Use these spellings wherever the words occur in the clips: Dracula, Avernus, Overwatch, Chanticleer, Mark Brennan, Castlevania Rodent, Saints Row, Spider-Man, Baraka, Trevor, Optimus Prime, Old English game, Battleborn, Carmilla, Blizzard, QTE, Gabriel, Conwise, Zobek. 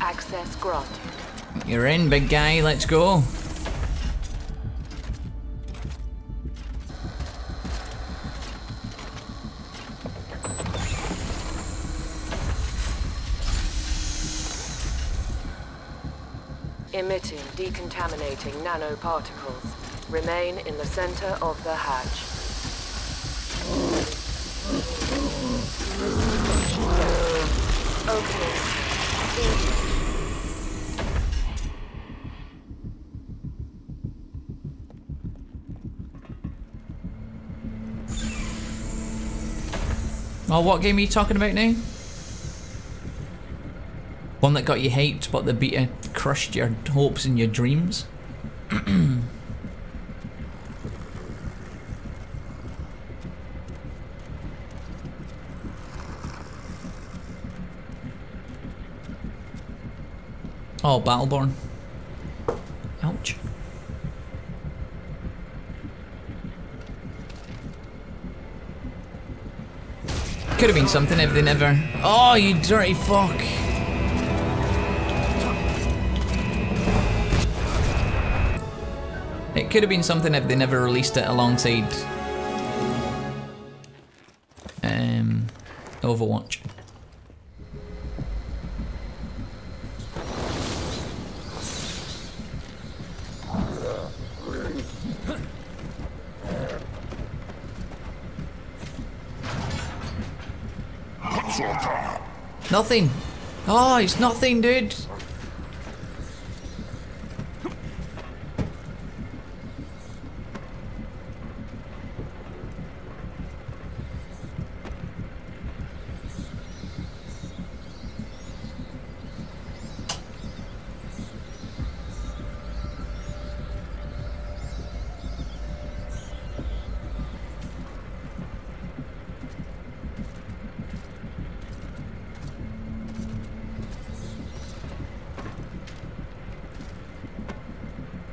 Access granted. You're in, big guy, let's go. Emitting decontaminating nanoparticles. Remain in the center of the hatch. Okay. Well, what game are you talking about now? One that got you hyped, but the beta crushed your hopes and your dreams. Oh, Battleborn. Ouch. Could have been something if they never. Oh, you dirty fuck. It could have been something if they never released it alongside Overwatch. Nothing. Oh, it's nothing, dude.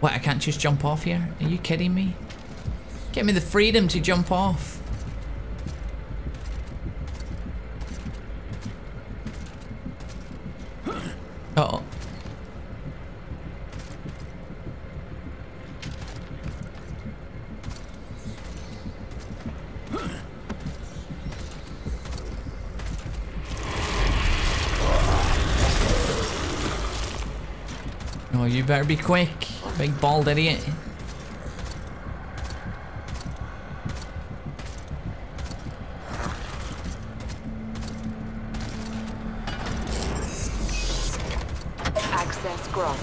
What, I can't just jump off here? Are you kidding me? Get me the freedom to jump off. Uh-oh. Oh, you better be quick. Big bald idiot. Access granted.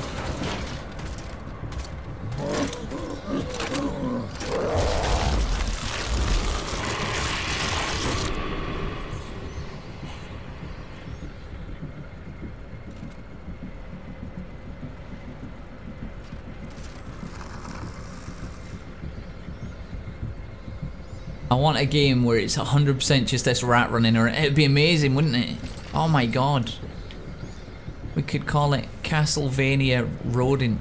I want a game where it's 100% just this rat running around. It'd be amazing, wouldn't it? Oh my god. We could call it Castlevania Rodent.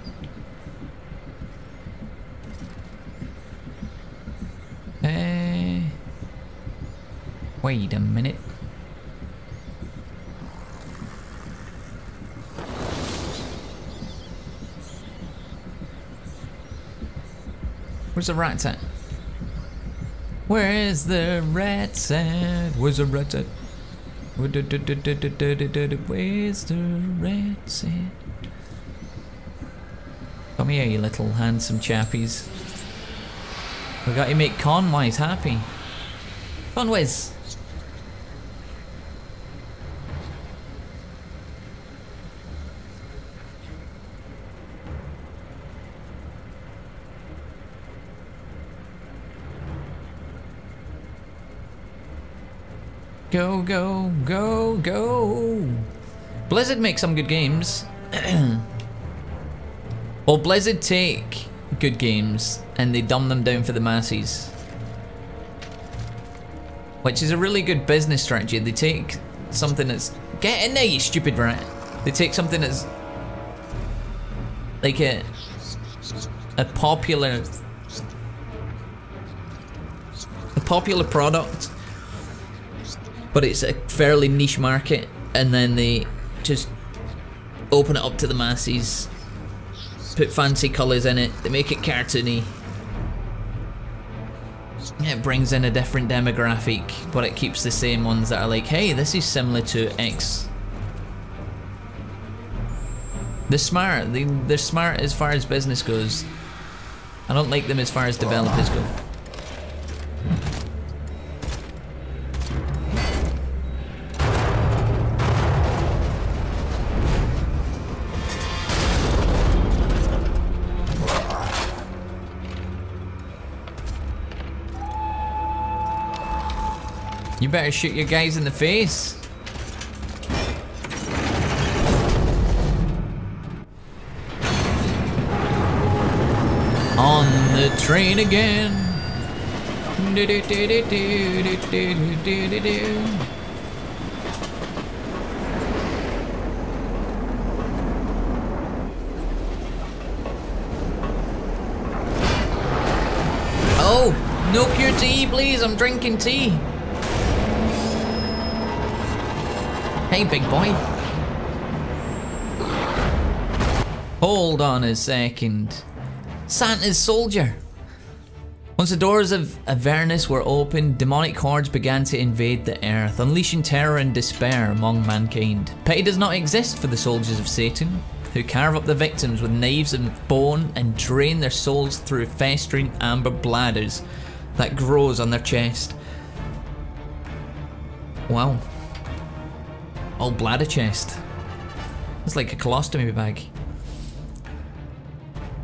Wait a minute. Where's the rat at? Where is the rat at? Where's the rat at? Where's the rat at? Come here, you little handsome chappies. We got to make Conwise happy. Conwise! Go, go, go, go. Blizzard makes some good games. Well, Blizzard take good games and they dumb them down for the masses. Which is a really good business strategy. They take something that's... Get in there, you stupid rat. They take something that's like a popular product, but it's a fairly niche market, and then they just open it up to the masses, put fancy colours in it, they make it cartoony. It brings in a different demographic, but it keeps the same ones that are like, hey, this is similar to X. They're smart. They're smart as far as business goes. I don't like them as far as developers go. You better shoot your guys in the face. On the train again. Oh, no pure tea, please. I'm drinking tea. Hey, big boy. Hold on a second. Santa's soldier. Once the doors of Avernus were opened, demonic hordes began to invade the earth, unleashing terror and despair among mankind. Pity does not exist for the soldiers of Satan, who carve up the victims with knives and bone and drain their souls through festering amber bladders that grows on their chest. Wow. All bladder chest. It's like a colostomy bag.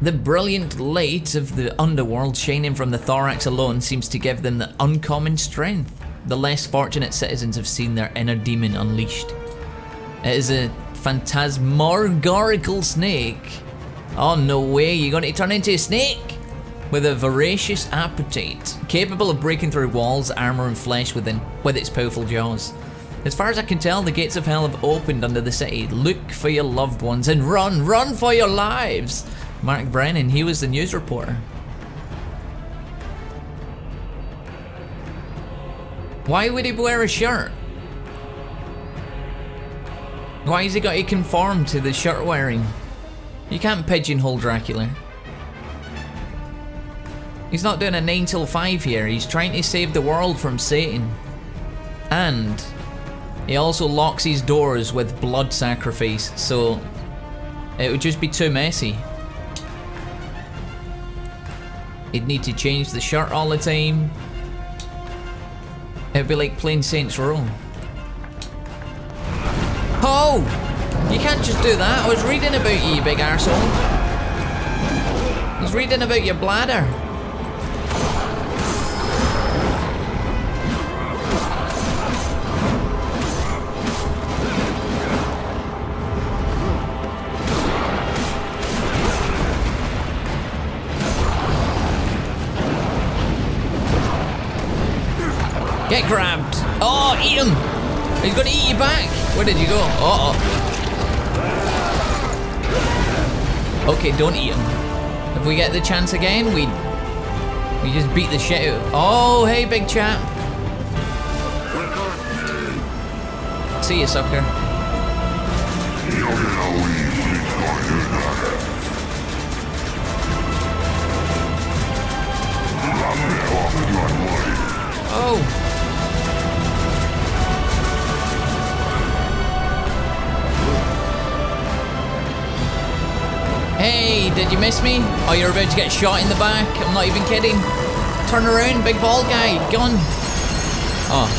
The brilliant light of the underworld shining from the thorax alone seems to give them the uncommon strength. The less fortunate citizens have seen their inner demon unleashed. It is a phantasmagorical snake. Oh no way, you're going to turn into a snake? With a voracious appetite, capable of breaking through walls, armor and flesh with its powerful jaws. As far as I can tell, the gates of hell have opened under the city. Look for your loved ones and run, run for your lives! Mark Brennan, he was the news reporter. Why would he wear a shirt? Why has he got to conform to the shirt wearing? You can't pigeonhole Dracula. He's not doing a 9-till-5 here, he's trying to save the world from Satan. And he also locks his doors with blood sacrifice, so it would just be too messy. He'd need to change the shirt all the time. It'd be like playing Saints Row. Oh! You can't just do that. I was reading about you, big arsehole. I was reading about your bladder. Get grabbed. Oh, eat him. He's going to eat you back. Where did you go? Uh-oh. Okay, don't eat him. If we get the chance again, we just beat the shit out. Oh, hey, big chap. See you, sucker. Oh. Hey, did you miss me? Oh, you're about to get shot in the back. I'm not even kidding. Turn around, big bald guy. Gone. Oh.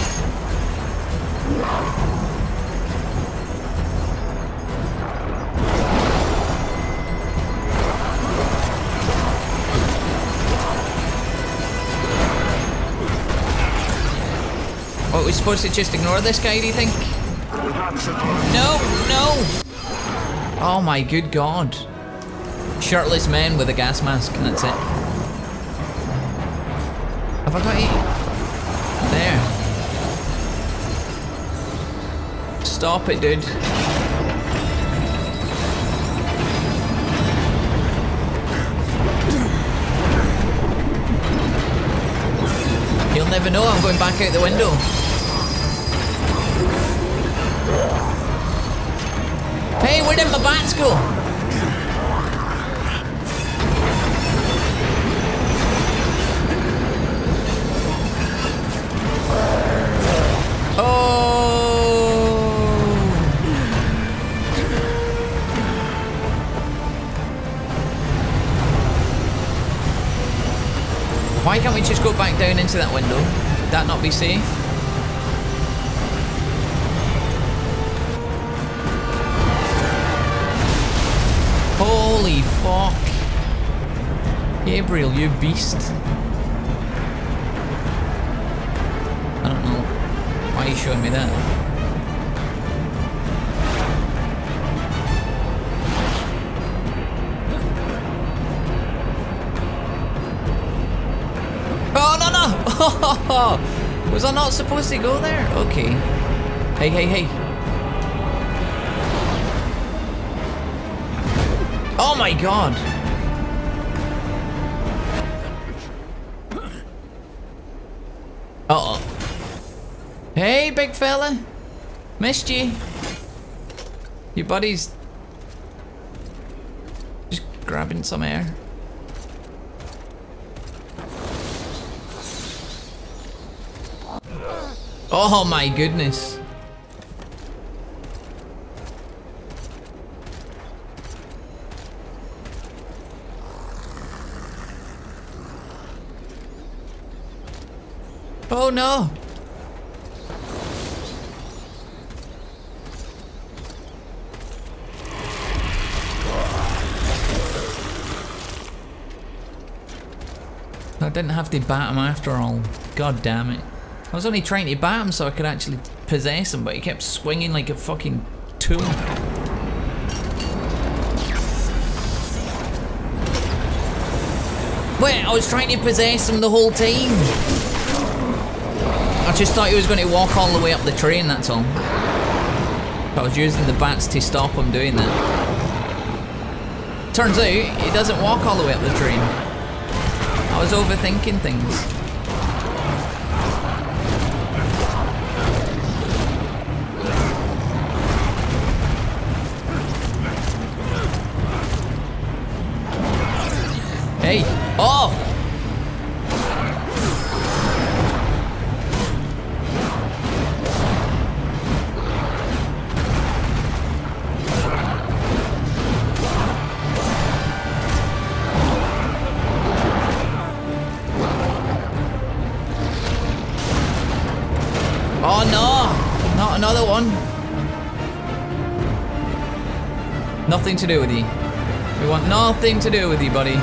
What, we're supposed to just ignore this guy, do you think? No, no. Oh my good God. Shirtless men with a gas mask, and that's it. Have I got it? There. Stop it, dude. never know, I'm going back out the window. Hey, where did my bats go? Oh! Why can't we just go back down into that window? Would that not be safe? Holy fuck. Gabriel, you beast. I don't know. Why are you showing me that? Oh, no, no! Was I not supposed to go there? Okay. Hey, hey, hey. Oh my god! Uh-oh. Hey, big fella! Missed you! Your buddy's just grabbing some air. Oh my goodness! Oh no! I didn't have to bat him after all. God damn it. I was only trying to bat him so I could actually possess him, but he kept swinging like a fucking tool. Wait, I was trying to possess him the whole time! I just thought he was going to walk all the way up the train, that's all. But I was using the bats to stop him doing that. Turns out, he doesn't walk all the way up the train. I was overthinking things. Hey! Oh! Nothing to do with you. We want nothing to do with you, buddy.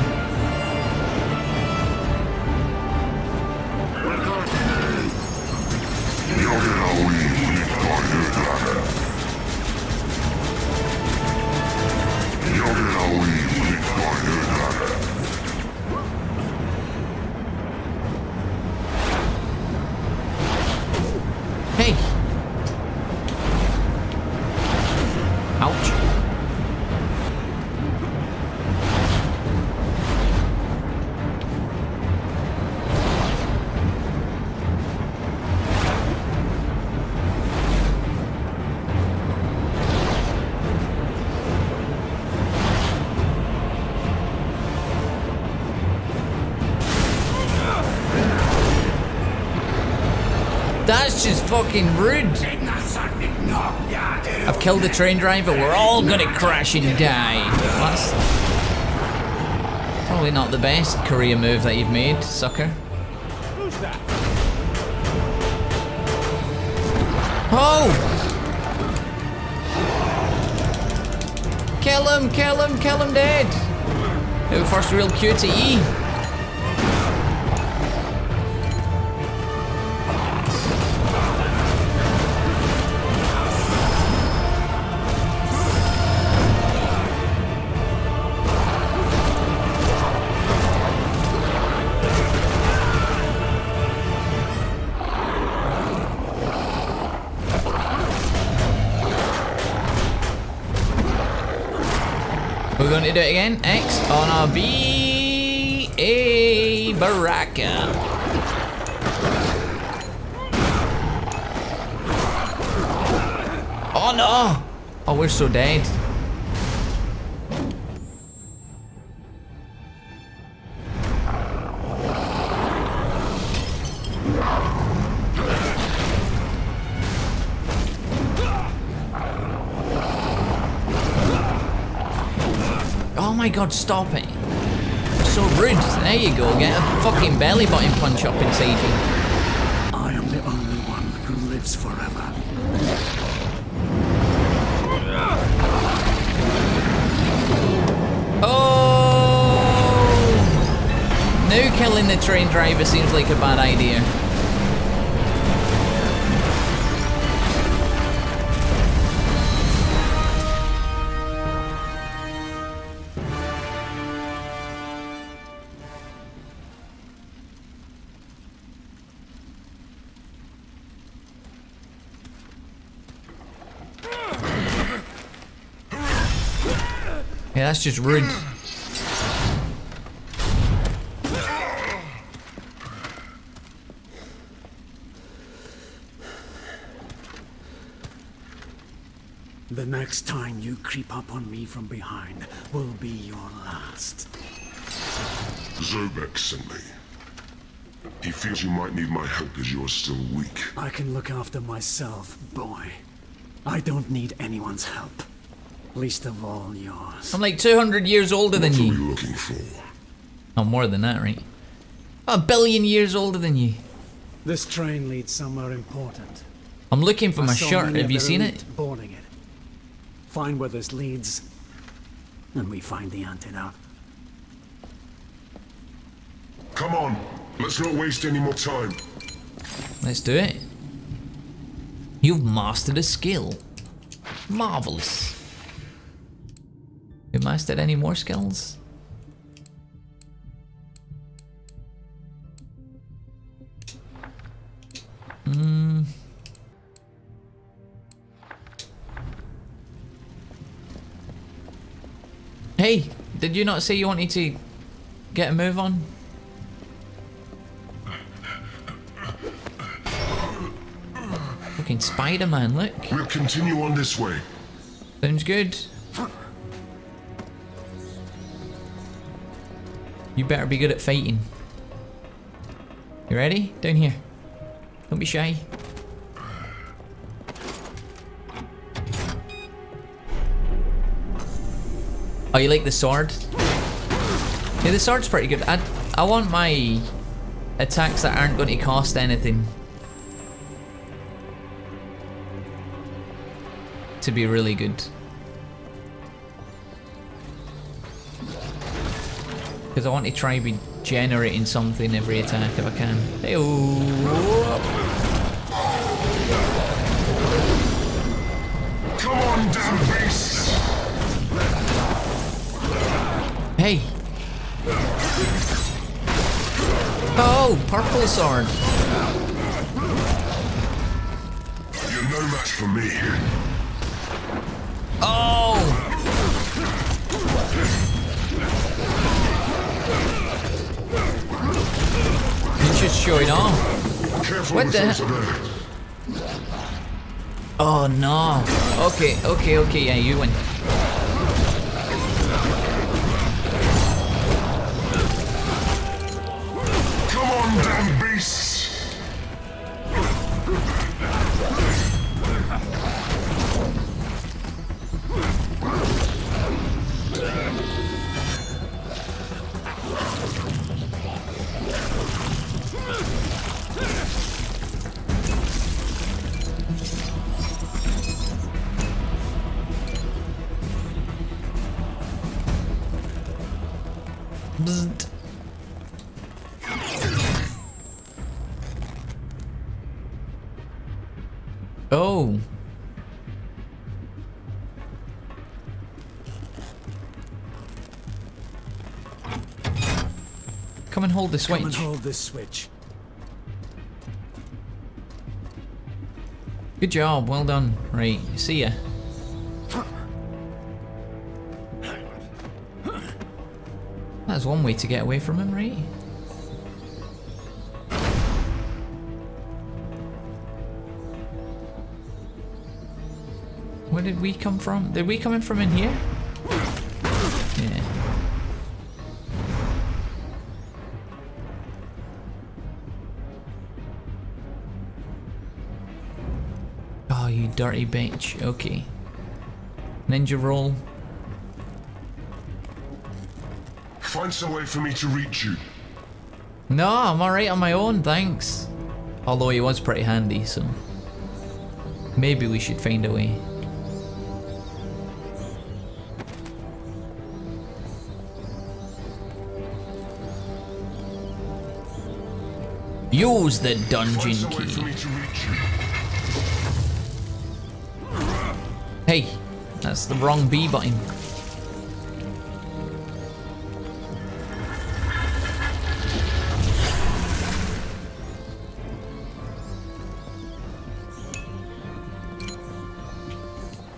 That's just fucking rude. I've killed the train driver, we're all gonna crash and die. That's probably not the best career move that you've made, sucker. Who's that? Oh! Kill him, kill him, kill him dead. The first real QTE. To do it again. X on a B. A Baraka. Oh no! Oh, we're so dead. Oh my god, stop it. So rude. There you go, get a fucking belly button punch up inside you. I am the only one who lives forever. Oh! Now killing the train driver seems like a bad idea. Yeah, that's just rude. The next time you creep up on me from behind will be your last. Zobek sent me. He feels you might need my help as you're still weak. I can look after myself, boy. I don't need anyone's help. Least of all yours. I'm like 200 years older than you. What are you looking for? Oh, more than that, right? A billion years older than you. This train leads somewhere important. I'm looking for my shirt. Have you seen it? Boarding it. Find where this leads, and we find the antidote. Come on, let's not waste any more time. Let's do it. You've mastered a skill. Marvelous. You mastered any more skills? Hey, did you not say you wanted to get a move on? Fucking Spider-Man, look. We'll continue on this way. Sounds good. You better be good at fighting. You ready? Down here. Don't be shy. Oh, you like the sword? Yeah, the sword's pretty good. I want my attacks that aren't going to cost anything to be really good. Because I want to try and be generating something every attack if I can. Hey-oh. Come on, damn beast. Hey. Oh, purple sword. You're no match for me. Oh. He's just showing off. What the hell? Oh no. Okay, okay, okay, yeah, you win. Come on, damn beasts! Oh. Come and hold the switch. Come and hold this switch. Good job, well done. Right, see ya. That's one way to get away from him, right? did we come from? Did we come in from in here? Yeah. Oh, you dirty bitch. Okay. Ninja roll. Find some way for me to reach you. No, I'm alright on my own, thanks. Although he was pretty handy, so... maybe we should find a way. Use the dungeon key. Hey, that's the wrong B button.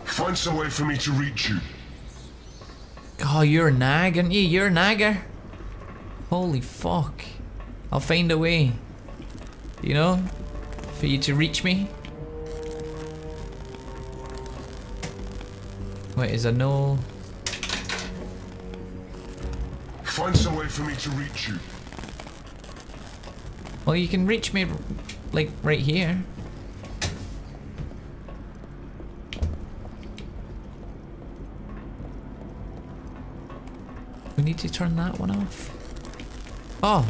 Find some way for me to reach you. Oh, you're a nag, aren't you? You're a nagger. Holy fuck. I'll find a way, you know, for you to reach me. Wait, is there no... Find some way for me to reach you. Well, you can reach me, like, right here. We need to turn that one off. Oh!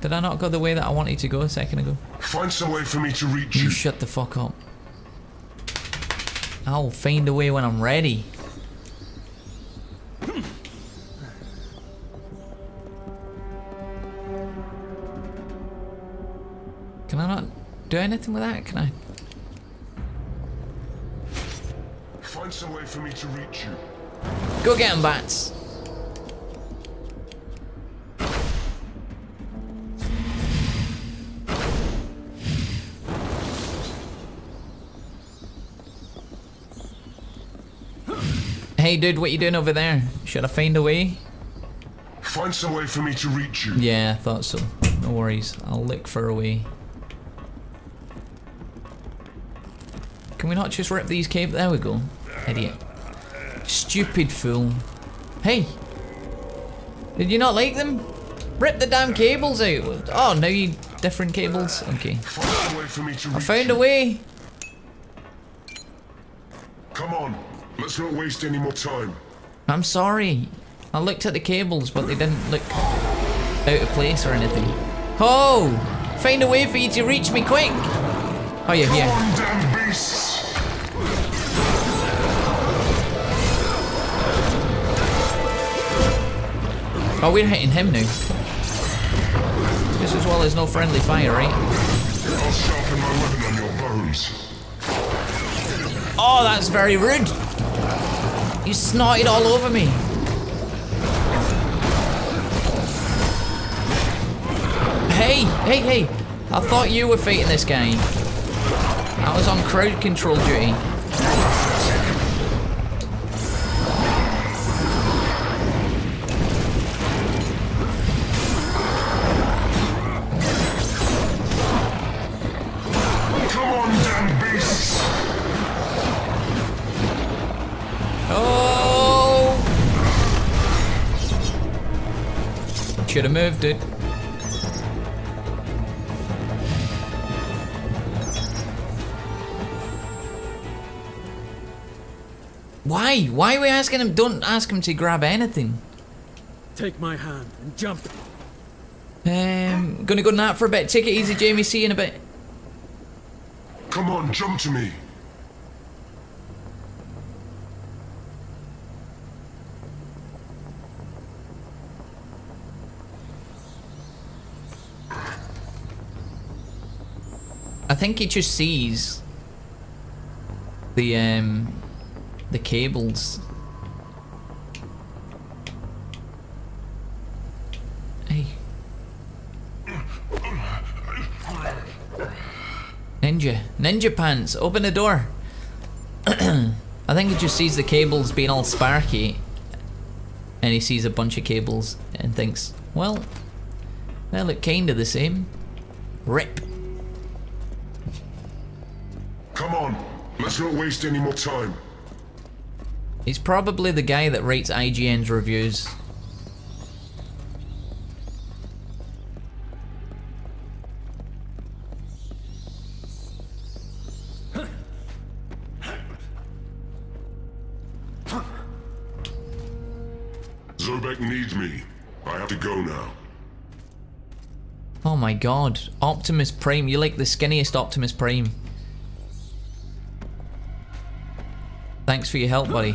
Did I not go the way that I wanted to go a second ago? Find some way for me to reach you. You shut the fuck up. I'll find a way when I'm ready. Can I not do anything with that? Can I? Find some way for me to reach you. Go get him, bats. Hey dude, what you doing over there? Should I find a way? Find some way for me to reach you. Yeah, I thought so. No worries. I'll look for a way. Can we not just rip these cables? There we go. Idiot. Stupid fool. Hey! Did you not like them? Rip the damn cables out! Oh, now you... different cables? Okay. Find a way for me to reach. I found a way! Come on. Let's not waste any more time. I'm sorry. I looked at the cables, but they didn't look out of place or anything. Oh! Find a way for you to reach me quick! Oh, you're here. Come on, damn beasts! Oh, we're hitting him now. Just as well as no friendly fire, right? I'll sharpen my weapon on your bones. Oh, that's very rude! You snorted all over me. Hey, hey, hey. I thought you were fighting this guy. I was on crowd control duty. Should have moved it. Why? Why are we asking him? Don't ask him to grab anything. Take my hand and jump. Gonna go nap for a bit. Take it easy, Jamie. See you in a bit. Come on, jump to me. I think he just sees the cables. Hey, ninja pants, open the door. I think he just sees the cables being all sparky, and he sees a bunch of cables and thinks, "Well, they look kinda the same." Rip. Come on, let's not waste any more time. He's probably the guy that writes IGN's reviews. Zobek needs me. I have to go now. Oh my god. Optimus Prime. You're like the skinniest Optimus Prime. Thanks for your help, buddy.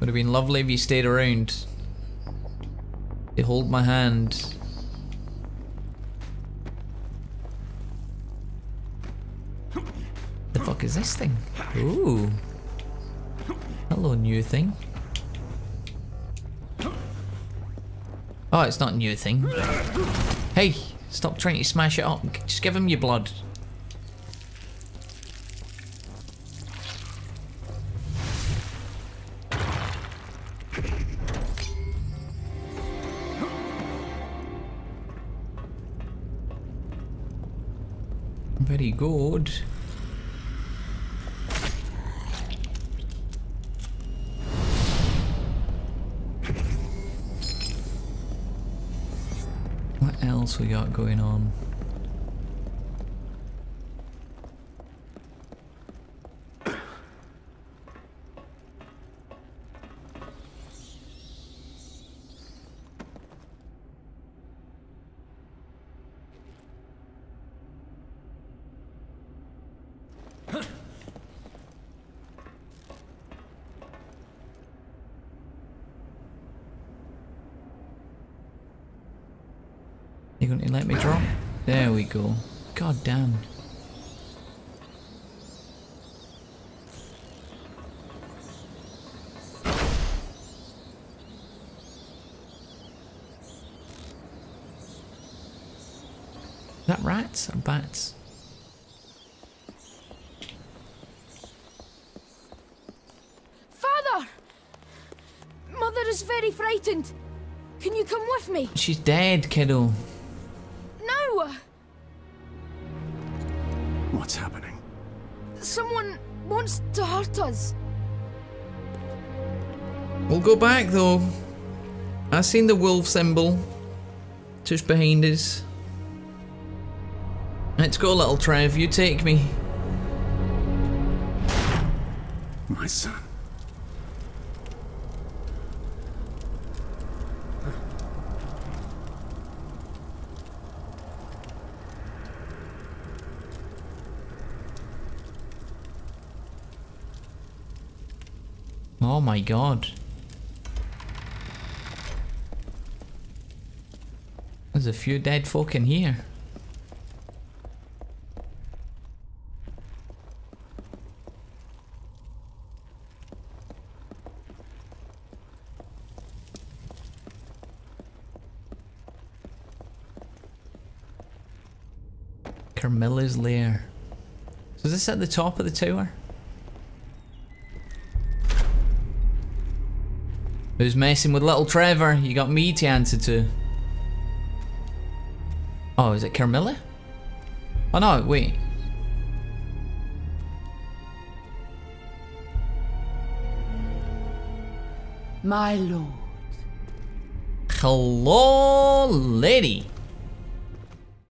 Would have been lovely if you stayed around. You hold my hand. The fuck is this thing? Ooh. Hello, new thing. Oh, it's not a new thing. Hey, stop trying to smash it up. Just give him your blood. Very good. What else we got going on? Going to let me drop? There we go. God damn. Is that rats or bats? Father! Mother is very frightened. Can you come with me? She's dead, kiddo. What's happening? Someone wants to hurt us. We'll go back though. I seen the wolf symbol just behind us. Let's go, little Trev, you take me. My son. Oh my god. There's a few dead folk in here. Carmilla's lair. So is this at the top of the tower? Who's messing with little Trevor? You got me to answer to. Oh, is it Carmilla? Oh no, wait. My lord. Hello, lady.